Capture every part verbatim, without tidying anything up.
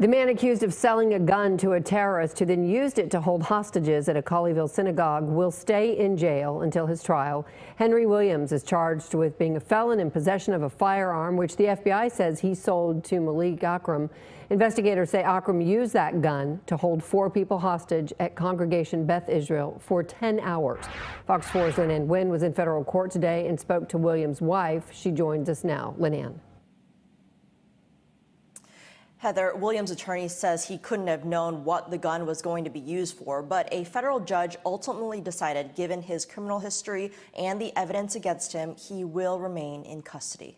The man accused of selling a gun to a terrorist who then used it to hold hostages at a Colleyville synagogue will stay in jail until his trial. Henry Williams is charged with being a felon in possession of a firearm, which the F B I says he sold to Malik Akram. Investigators say Akram used that gun to hold four people hostage at Congregation Beth Israel for ten hours. Fox four's Lynn Ann Nguyen was in federal court today and spoke to Williams' wife. She joins us now. Lynn Ann. Heather, Williams' attorney says he couldn't have known what the gun was going to be used for, but a federal judge ultimately decided, given his criminal history and the evidence against him, he will remain in custody.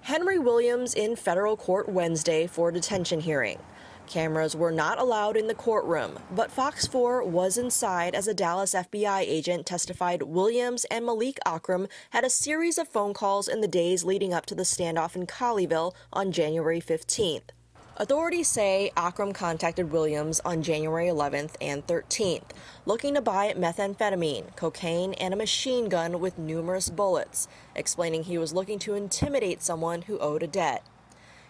Henry Williams in federal court Wednesday for a detention hearing. Cameras were not allowed in the courtroom, but Fox four was inside as a Dallas F B I agent testified Williams and Malik Akram had a series of phone calls in the days leading up to the standoff in Colleyville on January fifteenth. Authorities say Akram contacted Williams on January eleventh and thirteenth, looking to buy methamphetamine, cocaine, and a machine gun with numerous bullets, explaining he was looking to intimidate someone who owed a debt.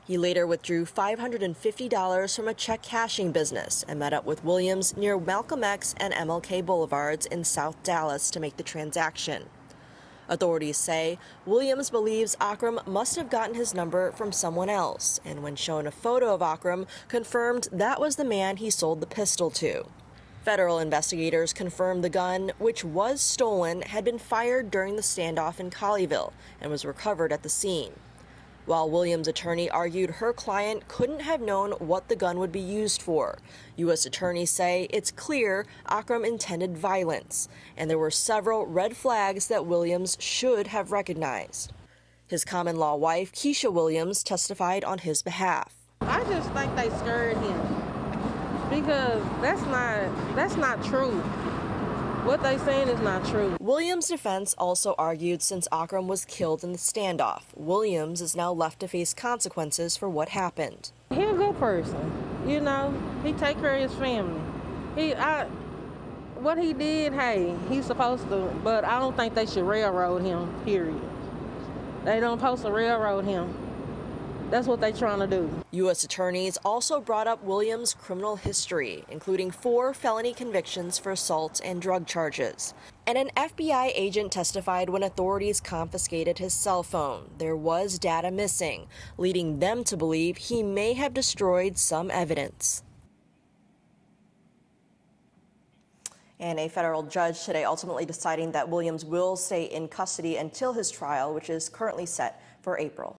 He later withdrew five hundred fifty dollars from a check cashing business and met up with Williams near Malcolm X and M L K Boulevards in South Dallas to make the transaction. Authorities say Williams believes Akram must have gotten his number from someone else, and when shown a photo of Akram, confirmed that was the man he sold the pistol to. Federal investigators confirmed the gun, which was stolen, had been fired during the standoff in Colleyville and was recovered at the scene. While Williams' attorney argued her client couldn't have known what the gun would be used for, U S attorneys say it's clear Akram intended violence, and there were several red flags that Williams should have recognized. His common law wife, Keisha Williams, testified on his behalf. I just think they scared him because that's not, that's not true. What they're saying is not true. Williams' defense also argued since Akram was killed in the standoff, Williams is now left to face consequences for what happened. He's a good person, you know. He take care of his family. He, I, what he did, hey, he's supposed to, but I don't think they should railroad him, period. They don't supposed to railroad him. That's what they're trying to do. U S attorneys also brought up Williams' criminal history, including four felony convictions for assault and drug charges. And an F B I agent testified when authorities confiscated his cell phone, there was data missing, leading them to believe he may have destroyed some evidence. And a federal judge today ultimately deciding that Williams will stay in custody until his trial, which is currently set for April.